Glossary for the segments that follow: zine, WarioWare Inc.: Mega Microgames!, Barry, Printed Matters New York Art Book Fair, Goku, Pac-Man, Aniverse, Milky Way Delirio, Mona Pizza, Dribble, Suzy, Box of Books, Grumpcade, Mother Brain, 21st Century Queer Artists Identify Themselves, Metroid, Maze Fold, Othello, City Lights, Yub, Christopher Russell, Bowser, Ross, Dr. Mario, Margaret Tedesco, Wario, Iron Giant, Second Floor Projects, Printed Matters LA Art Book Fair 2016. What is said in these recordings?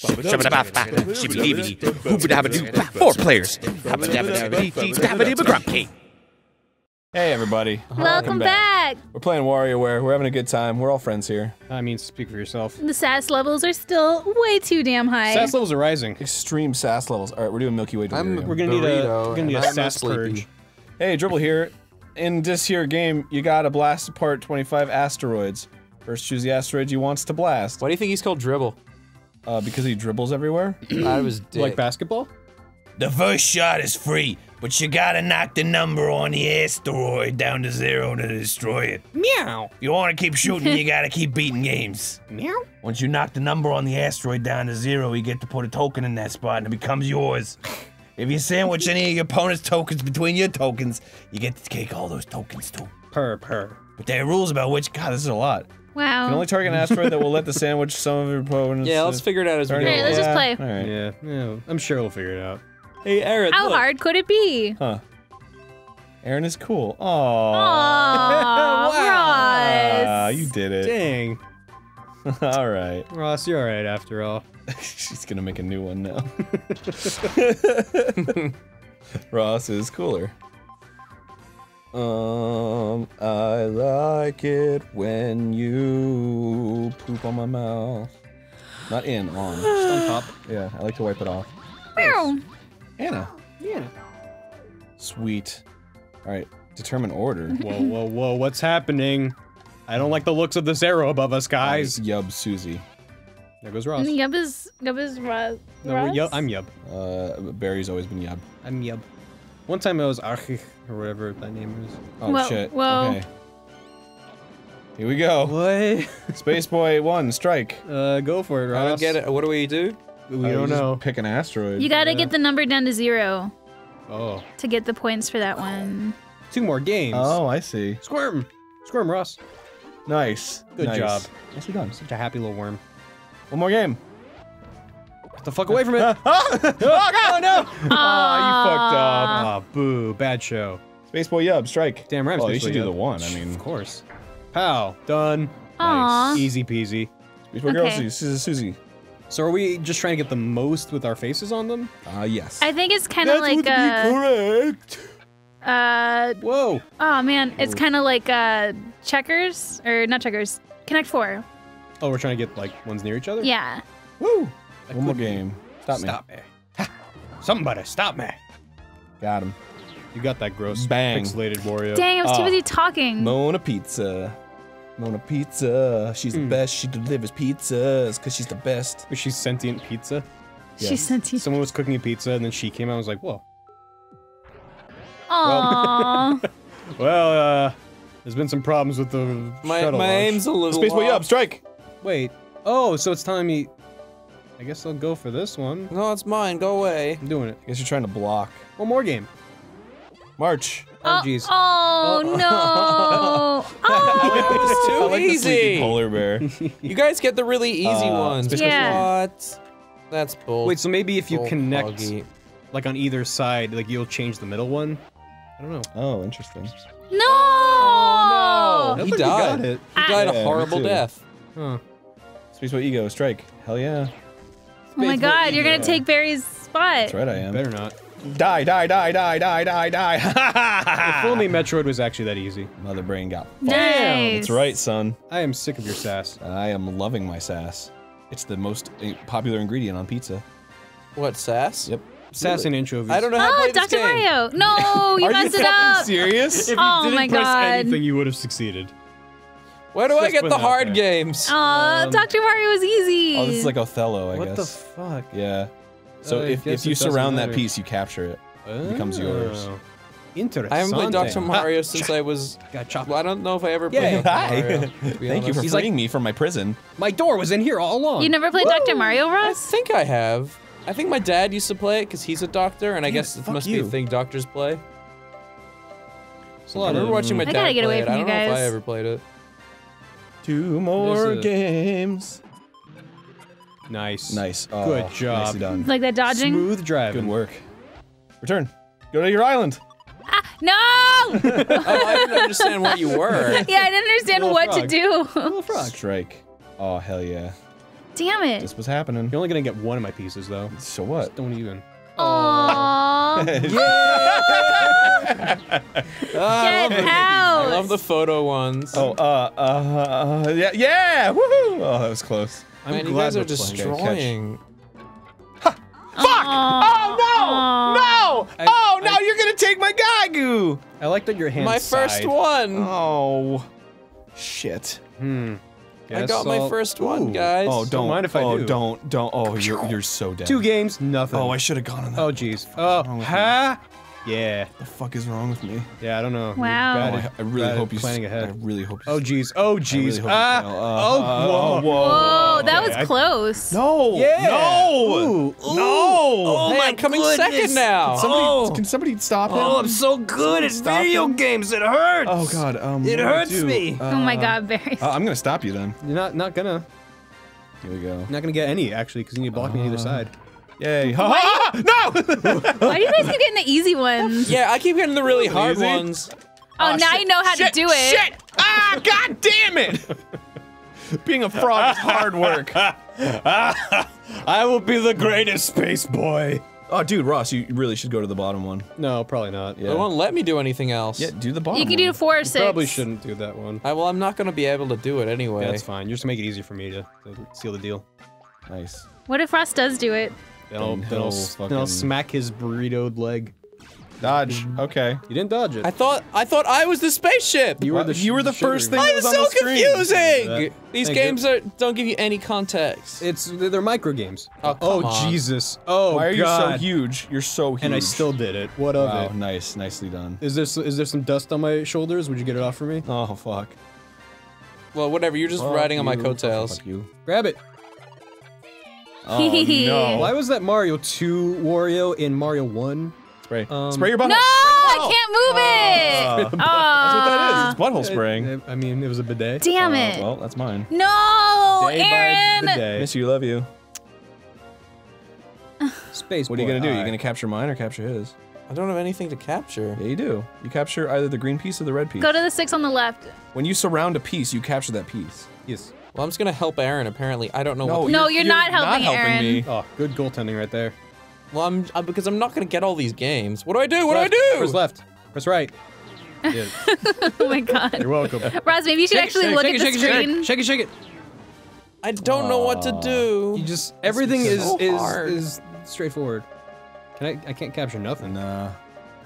Four players. Grumpcade. Hey everybody. Welcome back. We're playing WarioWare. We're having a good time. We're all friends here. I mean, speak for yourself. The sass levels are still way too damn high. Sass levels are rising. Extreme sass levels. All right, we're doing Milky Way Delirio. We're gonna need a sass purge. Hey, Dribble here. In this here game, you gotta blast apart 25 asteroids. First, choose the asteroid you wants to blast. Why do you think he's called Dribble? Because he dribbles everywhere. I was dick. Like basketball? The first shot is free, but you gotta knock the number on the asteroid down to 0 to destroy it. Meow. You wanna keep shooting, you gotta keep beating games. Meow. Once you knock the number on the asteroid down to 0, you get to put a token in that spot and it becomes yours. If you sandwich any of your opponent's tokens between your tokens, you get to take all those tokens too. But there are rules about which. God, this is a lot. Wow. You can only target an asteroid that will let the sandwich some of your opponents. Yeah, let's figure it out as we go. Alright, let's just play. Alright. Yeah. I'm sure we'll figure it out. Hey, Aaron. How hard could it be? Huh. Aaron is cool. Aww. Aww. Wow. Ross. You did it. Dang. Alright. Ross, you're alright after all. She's gonna make a new one now. Ross is cooler. I like it when you poop on my mouth. Not in, on. Just on top. Yeah, I like to wipe it off. Meow. Anna. Yeah. Sweet. Alright, determine order. Whoa, whoa, whoa, what's happening? I don't like the looks of this arrow above us, guys. Yub Suzy. There goes Ross. Yub is Ross. No, I'm Yub. Barry's always been Yub. I'm Yub. One time I was Archich, or whatever that name is. Oh whoa, shit. Whoa. Okay. Here we go. What? Space Boy 1, strike. Go for it, Ross. I don't get it. What do we do? We don't know. Pick an asteroid. You gotta get the number down to 0. Oh. To get the points for that one. 2 more games. Oh, I see. Squirm! Squirm, Ross. Nice. Good job. Nicely done. Such a happy little worm. One more game. Get the fuck away from it! Oh no! Aw, you fucked up. Aw, boo. Bad show. Spaceboy Yub, strike. Damn right, Spaceboy Yub. You should do the one, I mean. Of course. Pow. Done. Nice. Easy peasy. Spaceboy Girl, Suzy. So are we just trying to get the most with our faces on them? Yes. I think it's kind of like correct! Whoa! Oh man, it's kind of like, checkers? Or, not checkers. Connect 4. Oh, we're trying to get, like, ones near each other? Yeah. Woo! One more game. Stop me. Somebody, stop me. Got him. You got that gross pixelated Wario. Dang, I was too busy talking. Mona Pizza. Mona Pizza. She's the best. She delivers pizzas because she's the best. Is she sentient pizza? Yes. She's sentient. Someone was cooking a pizza and then she came out and was like, whoa. Aww. Well, there's been some problems with the shuttle launch. My aim's a little off. Spaceboy Yub, strike! Wait. Oh, so it's telling me... I guess I'll go for this one. No, it's mine. Go away. I'm doing it. I guess you're trying to block. One more game. March. Oh, jeez. Oh, no. Oh, it was too easy. I like the sleepy polar bear. You guys get the really easy ones. Yeah. What? That's bull. Wait, so maybe if you connect, like, on either side, like, you'll change the middle one? I don't know. Oh, interesting. No! Oh, no. He died. He died a horrible death. Huh. Spaceboy Ego, strike. Hell yeah. Oh my god, you're gonna take Barry's spot. That's right, I am. Better not. Die, die, die, die, die, die, die. Ha ha ha! If only Metroid was actually that easy. Mother Brain got fucked. Nice. That's right, son. I am sick of your sass. I am loving my sass. It's the most popular ingredient on pizza. What, sass? Yep. Sass and anchovies. I don't know how to play this game. Oh, Dr. Mario! No, you messed it up! Are you serious? If you didn't press anything, you would have succeeded. Where do I get the hard games? Aw, Dr. Mario was easy! Oh, this is like Othello, I guess. What the fuck? Yeah. So if you surround that piece, you capture it. Oh. It becomes yours. Interesting. I haven't played Dr. Mario since I was... Well, I don't know if I ever played Dr. Mario. Thank you for freeing me from my prison. My door was in here all along! You never played Dr. Mario, Ross? I think I have. I think my dad used to play it, because he's a doctor, and I guess it must be a thing doctors play. I remember watching my dad play it. I don't know if I ever played it. 2 more games. Nice. Nice. Oh, good job. Nicely done. Like that dodging? Smooth driving. Good work. Return. Go to your island. Ah, no! I didn't understand what you were. Yeah, I didn't understand what to do. Little frog. Strike. Oh, hell yeah. Damn it. This was happening. You're only gonna get one of my pieces, though. So what? Just don't even. Aww. Yeah. I love the photo ones. Oh, yeah, yeah, woohoo! Oh, that was close. Man, you guys are destroying. Ha! Fuck! Oh no! No! Oh no! You're gonna take my Gagu! I like that your hands. My first one. Oh, shit. Hmm. I got my first one, guys. Oh, don't mind if I do. Oh, don't. Oh, you're so dead. 2 games, nothing. Oh, I should have gone on that. Oh, jeez. Oh, ha! Yeah. What the fuck is wrong with me? Yeah, I don't know. Wow. I really hope you're planning ahead. I really hope you. Oh, jeez. Oh, jeez. Ah! Oh, whoa. Whoa, that was close. No! Yeah! No! Oh, my coming second now! Can somebody stop him? Oh, I'm so good at video games, it hurts! Oh, God, it hurts me! Oh my God, Barry. I'm gonna stop you then. You're not gonna. Here we go. You're not gonna get any, actually, because you need to block me on either side. Yay. Ha ha! No! Why do you guys keep getting the easy ones? Yeah, I keep getting the really hard ones. Oh, now you know how to do it. Shit! Ah, God damn it! Being a frog is hard work. I will be the greatest space boy. Oh, dude, Ross, you really should go to the bottom one. No, probably not. Yeah. It won't let me do anything else. Yeah, do the bottom one. You can do 4 or 6. You probably shouldn't do that one. Well, I'm not going to be able to do it anyway. Yeah, that's fine. You're just make it easy for me to seal the deal. Nice. What if Ross does do it? Then I'll smack his burritoed leg. Dodge. Okay. You didn't dodge it. I thought I was the spaceship. You were the first thing that was on the screen. I'm so confusing. These games don't give you any context. They're micro games. Oh Jesus. Oh God. Why are you so huge? You're so huge. And I still did it. What of it? Wow, nice, nicely done. Is there some dust on my shoulders? Would you get it off for me? Oh fuck. Well, whatever. You're just riding on my coattails. Fuck you. Grab it. Oh, no. Why was that Mario 2 Wario in Mario 1? Spray. Spray your butthole! No! I can't move it! That's what that is. It's butthole spraying. I mean, it was a bidet. Damn it. Well, that's mine. No! Day Aaron! By bidet. Miss you, love you. Space boy. What are you gonna do? Are you gonna capture mine or capture his? I don't have anything to capture. Yeah, you do. You capture either the green piece or the red piece. Go to the 6 on the left. When you surround a piece, you capture that piece. Yes. Well, I'm just gonna help Aaron. Apparently, I don't know. No, you're not helping me. Oh, good goaltending right there. Well, I'm because I'm not gonna get all these games. What do I do? What do I do? Press left. Press right. Yeah. Oh my God. You're welcome. Roz, maybe you should actually look at the screen. Shake it, shake it. I don't know what to do. You just everything is straightforward. I can't capture nothing. I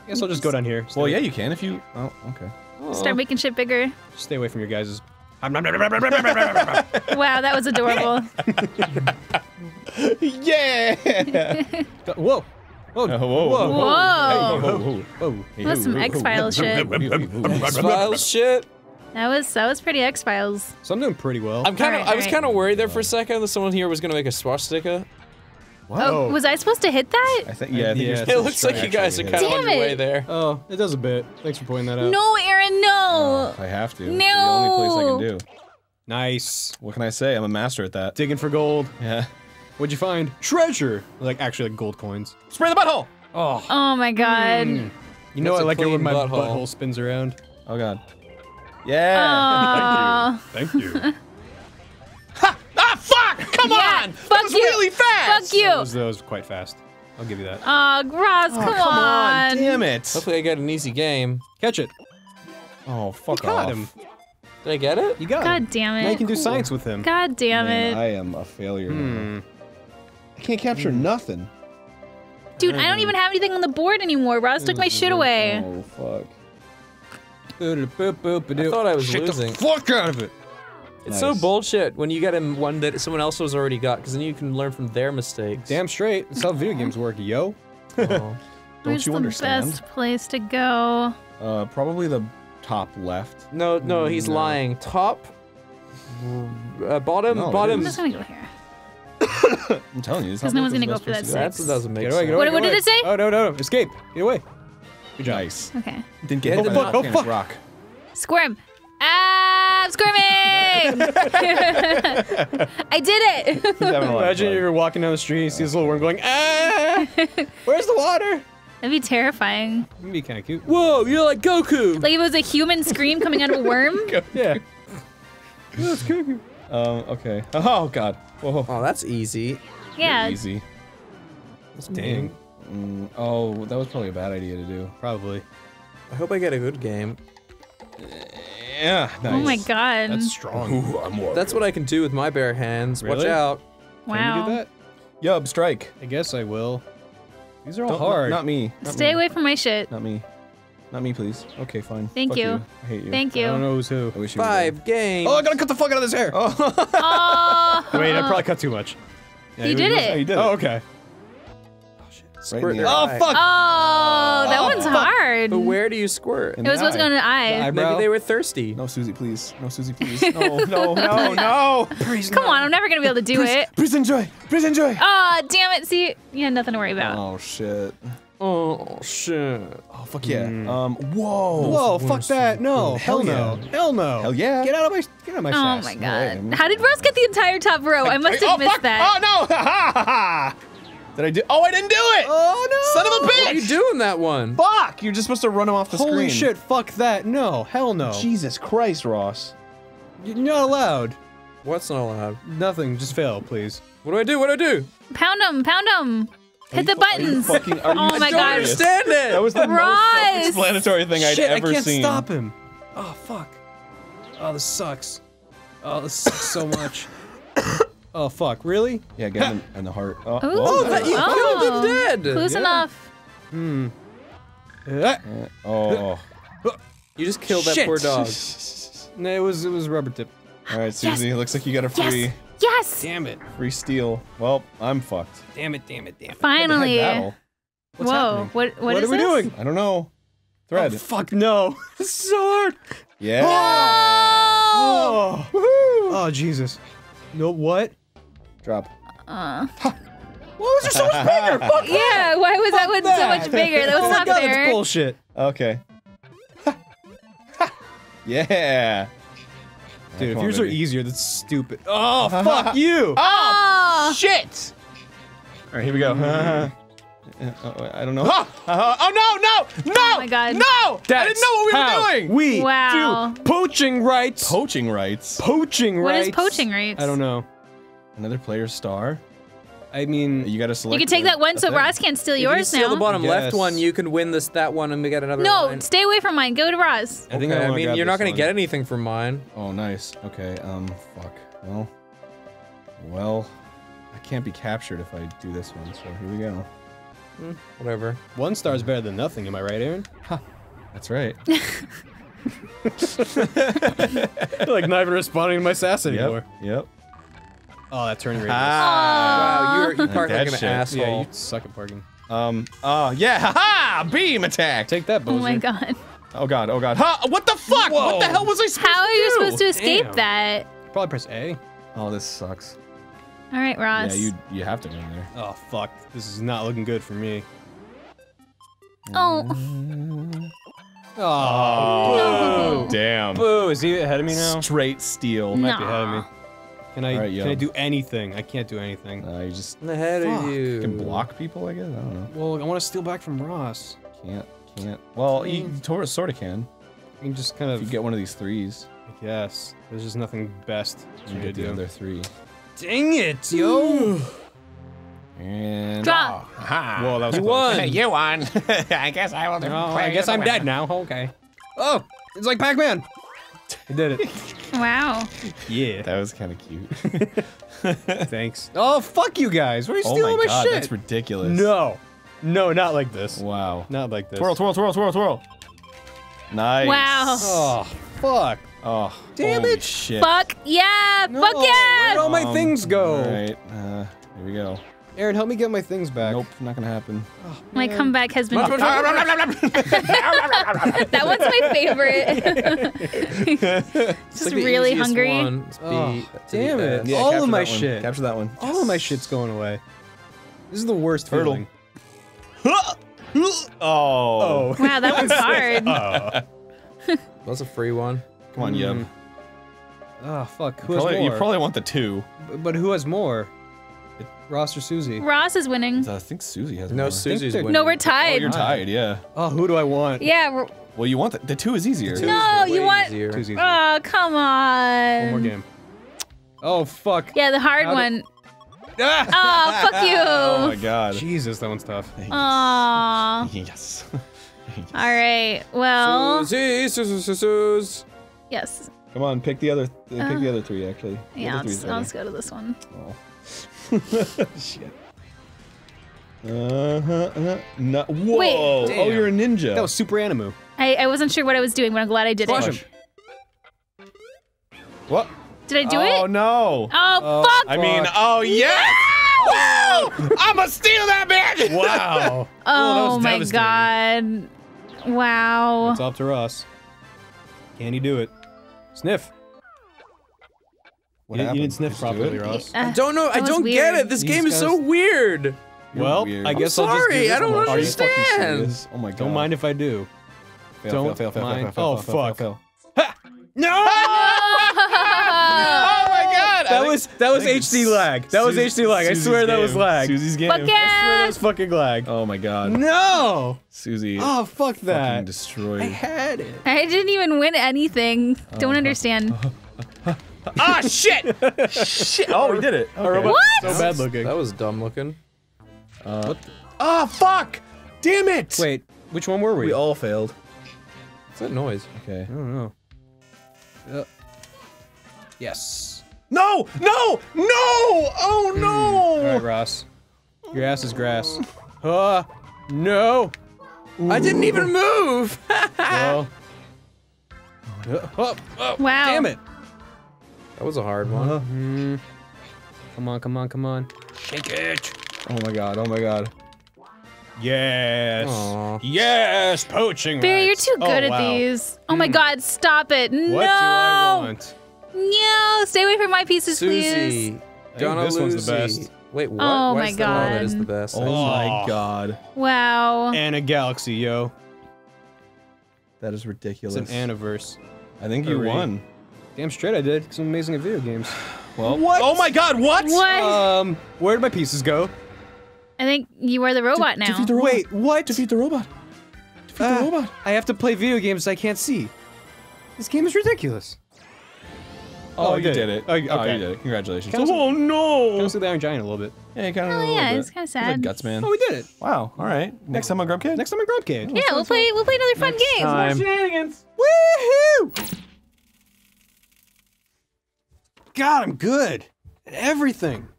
guess I'll just go down here. Well, yeah, you can if you. Oh, okay. Start making shit bigger. Just stay away from your guys'. Wow, that was adorable. Yeah. Whoa. Whoa. Whoa. Whoa. Whoa. Whoa. That's some X-Files shit. X-Files shit. That was pretty X-Files. So I'm doing pretty well. I was kind of worried there for a second that someone here was gonna make a swastika. What? Oh, was I supposed to hit that? I think it looks like you guys are kind of on your way there. Oh, it does a bit. Thanks for pointing that out. No, Aaron, no! If I have to. No! It's the only place I can do. Nice. What can I say? I'm a master at that. Digging for gold. Yeah. What'd you find? Treasure! Actually, gold coins. Spray the butthole! Oh. Oh my God. Mm. You know I like it when my butthole spins around. Oh God. Yeah! Thank you. Thank you. Ha! Ah, fuck! Come on! Fuck you! Really fast! Fuck you! That was quite fast. I'll give you that. Ross, come on! Damn it! Hopefully I got an easy game. Catch it! Oh, fuck off. You got him. Did I get it? You got him. God damn it. Now you can do science with him. God damn it. I am a failure. Hmm. I can't capture nothing. Dude, I don't even have anything on the board anymore. Ross took my shit away. Oh, fuck. I thought I was losing. Get the fuck out of it! It's so bullshit when you get in one that someone else has already got, because then you can learn from their mistakes. Damn straight. That's how video games work, yo. Don't you understand? Where's the best place to go? Probably the top left. No, he's lying. Top, bottom, bottom. I'm just gonna go here. I'm telling you, because no one's gonna go for that. That doesn't make sense. What did it say? Oh no! Escape! Get away! Good job. Nice. Okay. Didn't get hit. Oh fuck! Rock. Squirm. Ah, I'm squirming! I did it! Imagine you're walking down the street and you see this little worm going, ah! Where's the water? That'd be terrifying. That'd be kind of cute. Whoa, you're like Goku! Like if it was a human scream coming out of a worm? Yeah. That's Goku. Okay. Oh god. Whoa. Oh, that's easy. Yeah. Easy. Dang. Oh, that was probably a bad idea to do. Probably. I hope I get a good game. Yeah. Nice. Oh my god. That's strong. Ooh, that's what I can do with my bare hands. Really? Watch out. Wow. Can you do that? Yub, strike. I guess I will. These are all hard. Not me. Stay away from my shit. Not me. Not me, please. Okay, fine. Fuck you. I hate you. Thank you. I don't know who's who. I wish you were dead. Oh, I gotta cut the fuck out of this hair! Oh! Wait, I probably cut too much. Yeah, you did it. Oh, okay. Oh, shit. Squirt right oh, fuck! Oh, that one's hard. But where do you squirt? It was supposed to go in the eye. Maybe they were thirsty. No, Suzy, please. No, Suzy, please. No, no, no, no! Please, no. Come on, I'm never gonna be able to do it. Please enjoy! Please enjoy! Oh, damn it, see? Yeah, nothing to worry about. Oh, shit. Oh shit! Oh fuck yeah! Whoa! Whoa! Fuck that! No! Hell no! Hell no! Hell yeah! Get out of my! Get out of my! Oh my god! How did Ross get the entire top row? I must have missed that. Oh no! Ha ha ha! Did I do? Oh, I didn't do it! Oh no! Son of a bitch! What are you doing that one? Fuck! You're just supposed to run him off the screen. Holy shit! Fuck that! No! Hell no! Jesus Christ, Ross! You're not allowed. What's not allowed? Nothing. Just fail, please. What do I do? What do I do? Pound him! Pound him! Hit the buttons! Oh my god! I don't understand it! That was the most self-explanatory thing I'd ever seen. Shit, I can't stop him! Oh fuck! Oh, this sucks! Oh, this sucks so much! Oh fuck! Really? Yeah, get him in the heart. Oh, you killed him dead! Close enough. Hmm. Oh! You just killed that poor dog. No, it was rubber tip. All right, Suzy. Yes. Looks like you got a free. Yes. Yes! Damn it. Free steal. Well, I'm fucked. Damn it, damn it, damn it. Finally. What's happening? What are we doing? I don't know. Thread. Oh, fuck no. Sword. Yeah. Oh! Oh. Oh, Jesus. No, what? Drop. Why was there so much bigger? Fuck yeah, why was that one so much bigger? That was not fair. That's bullshit. Okay. Yeah. Dude, if yours are easier, that's stupid. Oh, fuck you! Oh, shit! Alright, here we go. I don't know. Oh, no, no! No! Oh my god. No! That's I didn't know what we were doing! We do poaching rights! Poaching rights? Poaching rights? What is poaching rights? I don't know. Another player's star? I mean, you gotta select. You can take that one so Ross can't steal yours now. If you steal the bottom left one, you can win that one and we get another one. No, stay away from mine. Go to Ross. I think I mean, you're not gonna get anything from mine. Oh, nice. Okay, fuck. Well. Well. I can't be captured if I do this one, so here we go. Whatever. One star's better than nothing, am I right, Aaron? Huh. That's right. Like not even responding to my sass anymore. Yep. Oh, that turn radius. Ah. Wow, you parked like an asshole. Yeah, you suck at parking. Oh, yeah, ha-ha! Beam attack! Take that, Bowser. Oh my god. Oh god, oh god. Ha! What the fuck? Whoa. What the hell was I supposed to do? How are you supposed to escape that? Probably press A. Oh, this sucks. Alright, Ross. Yeah, you have to go in there. Oh, fuck. This is not looking good for me. Oh. Oh. No. Damn. Boo, is he ahead of me now? Straight steal. Might be ahead of me. Can I do anything? I can't do anything. You just ahead of you. Can block people, I guess. I don't know. Well, I want to steal back from Ross. Can't. Well, you sort of can. You can just kind of. If you get one of these threes. I guess. There's just nothing best you could do. Another three. Dang it, yo! And drop. Oh, whoa, that was close. One. You won. I guess I will. No, I guess I'm dead now. Okay. Oh, it's like Pac-Man. I did it. Wow. Yeah. That was kind of cute. Thanks. Oh, fuck you guys. Why are you stealing my shit? That's ridiculous. No. No, not like this. Wow. Not like this. Twirl, twirl, twirl, twirl, twirl. Nice. Wow. Oh, fuck. Oh. Damn it. Shit. Fuck yeah. No. Fuck yeah. Where'd all my things go? All right. Here we go. Aaron, help me get my things back. Nope, not gonna happen. Oh, my comeback has been. That one's my favorite. Just like really hungry. Oh, damn it! Yeah, all of my shit. Capture that one. All of my shit's going away. This is the worst feeling. Oh. Wow, that one's hard. That's a free one. Come on, Yum. Oh fuck. Who has more? You probably want the two. But who has more? Ross or Suzy? Ross is winning. I think Suzy has more. No, Suzy's winning. No, we're tied. Oh, you're tied, yeah. Oh, who do I want? Yeah, we're... Well, you want the two is easier. The two is easier. Oh, come on. One more game. Oh, fuck. Yeah, the hard one. Oh, fuck you. Oh, my God. Jesus, that one's tough. Aww. Yes. Yes. All right, well. Suzy. Yes. Come on, pick the other. Pick the other three, actually. Yeah, let's go to this one. Oh. Shit. No. Whoa! Wait. Oh, you're a ninja. That was super Animu. I wasn't sure what I was doing, but I'm glad I did it. What? Did I do it? Oh no! Oh fuck! I mean, oh yes! Wow! I'ma steal that bitch! Wow! Oh my God! Wow! It's up to Ross. Can he do it? Sniff. What happened? You didn't sniff properly, Ross. I don't know. I don't get it. This game is so weird. Well, I guess I'll just do this. Sorry, I don't understand. Oh my God! Don't mind if I do. Don't mind. Oh fuck! No! Oh my God! That was HD lag. That was HD lag. I swear that was lag. Suzy's game. I swear that was fucking lag. Oh my God. No! Suzy. Oh fuck that. Fucking destroyed. I had it. I didn't even win anything. Don't understand. Ah shit! Shit! Oh, we did it. Okay. What? So bad looking. That was dumb looking. What? Oh fuck! Damn it! Wait, which one were we? We all failed. What's that noise? Okay. I don't know. Yes. No! No! No! Oh no! All right, Ross. Your ass is grass. No! Ooh. I didn't even move! Well. Oh, wow. Damn it! That was a hard one. Come on, come on, come on. Shake it! Oh my God, oh my God. Yes. Aww. Yes, poaching. Barry, you're too good at these. Oh my God, stop it. No. What do I want? No, stay away from my pieces, please. Gonna this one's the best. Wait, what? Oh my God. That is the best. Oh my God. Wow. And a galaxy, yo. That is ridiculous. It's an Aniverse. I think you won. Damn straight I did. Some amazing at video games. Well, what? Oh my God, what? What? Where did my pieces go? I think you are the robot now. Defeat the robot. Wait, what? Defeat the robot. Defeat the robot. I have to play video games I can't see. This game is ridiculous. Oh, you did it. Okay. Oh, you did it. Congratulations. Oh no! Kind of see the Iron Giant a little bit. Yeah, kind of. Oh yeah, it's kind of sad. Like guts, man. Oh, we did it. Wow. All right. Next time on Grumpcade. Next time on Grumpcade. Yeah, we'll play. We'll play another fun game. More shenanigans. Woohoo! God, I'm good at everything.